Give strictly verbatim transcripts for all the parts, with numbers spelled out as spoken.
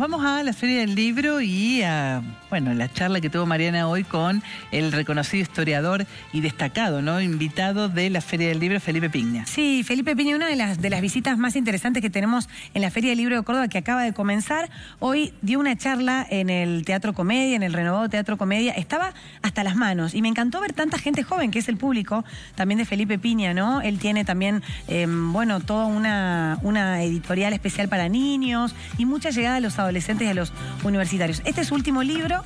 Nos vamos a la Feria del Libro y a, bueno, la charla que tuvo Mariana hoy con el reconocido historiador y destacado, ¿no?, invitado de la Feria del Libro, Felipe Pigna. Sí, Felipe Pigna, una de las, de las visitas más interesantes que tenemos en la Feria del Libro de Córdoba, que acaba de comenzar. Hoy dio una charla en el Teatro Comedia, en el renovado Teatro Comedia. Estaba hasta las manos y me encantó ver tanta gente joven, que es el público también de Felipe Pigna, ¿no? Él tiene también, eh, bueno, toda una, una editorial especial para niños y mucha llegada de los adolescentes y a los universitarios. Este es su último libro,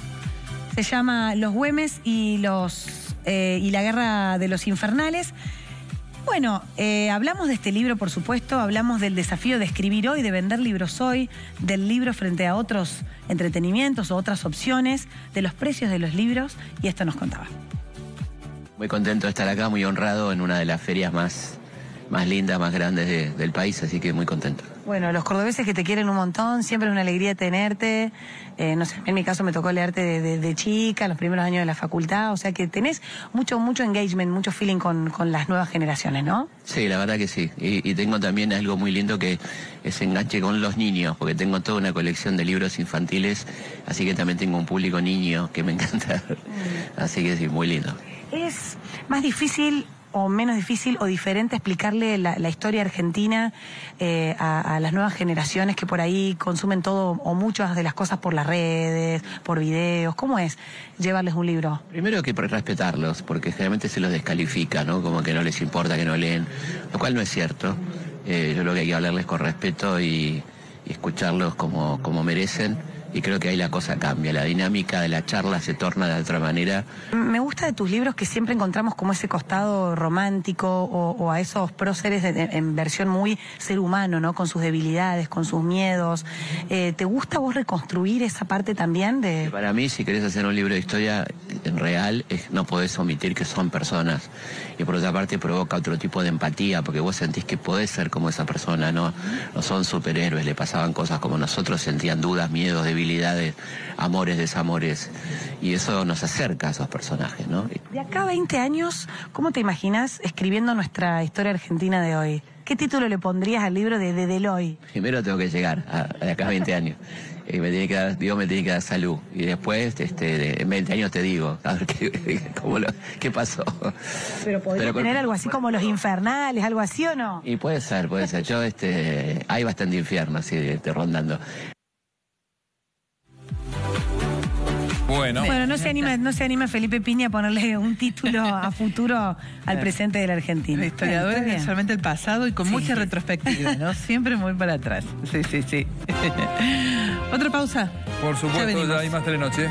se llama Los Güemes y, los, eh, y la Guerra de los Infernales. Bueno, eh, hablamos de este libro, por supuesto, hablamos del desafío de escribir hoy, de vender libros hoy, del libro frente a otros entretenimientos o otras opciones, de los precios de los libros, y esto nos contaba. Muy contento de estar acá, muy honrado en una de las ferias más... más lindas, más grandes de, del país, así que muy contento. Bueno, los cordobeses que te quieren un montón, siempre es una alegría tenerte. Eh, no sé, en mi caso me tocó leerte de, de, de chica, los primeros años de la facultad, o sea que tenés mucho mucho engagement, mucho feeling con, con las nuevas generaciones, ¿no? Sí, la verdad que sí. Y, y tengo también algo muy lindo que es enganche con los niños, porque tengo toda una colección de libros infantiles, así que también tengo un público niño que me encanta. Mm. Así que sí, muy lindo. Es más difícil... o menos difícil o diferente explicarle la, la historia argentina eh, a, a las nuevas generaciones que por ahí consumen todo o muchas de las cosas por las redes, por videos? ¿Cómo es llevarles un libro? Primero que respetarlos, porque generalmente se los descalifica, ¿no? Como que no les importa, que no leen, lo cual no es cierto. Eh, yo creo que hay que hablarles con respeto y, y escucharlos como, como merecen. Y creo que ahí la cosa cambia, la dinámica de la charla se torna de otra manera. Me gusta de tus libros que siempre encontramos como ese costado romántico o, o a esos próceres en, en versión muy ser humano, ¿no? Con sus debilidades, con sus miedos. Eh, ¿Te gusta vos reconstruir esa parte también? de? Para mí, si querés hacer un libro de historia en real, es, no podés omitir que son personas. Y por otra parte provoca otro tipo de empatía, porque vos sentís que podés ser como esa persona, ¿no? No son superhéroes, le pasaban cosas como nosotros, sentían dudas, miedos, debilidades, amores, desamores, y eso nos acerca a esos personajes, ¿no? De acá a veinte años, ¿cómo te imaginas escribiendo nuestra historia argentina de hoy? ¿Qué título le pondrías al libro de, de, del hoy? Primero tengo que llegar a, a acá a veinte años. Y me tiene que dar, Dios me tiene que dar salud. Y después, este, en veinte años te digo, a ver qué, cómo lo, qué pasó. Pero podría Pero, tener algo así como Los Infernales, algo así, ¿o no? Y puede ser, puede ser. Yo, este, hay bastante infierno, así, este, rondando. Bueno, bueno no, se anima, no se anima Felipe Pigna a ponerle un título a futuro al presente de la Argentina. El historiador es solamente el pasado y con sí. mucha retrospectiva, ¿no? Siempre muy para atrás. Sí, sí, sí. ¿Otra pausa? Por supuesto, ya, ya hay más Telenoche.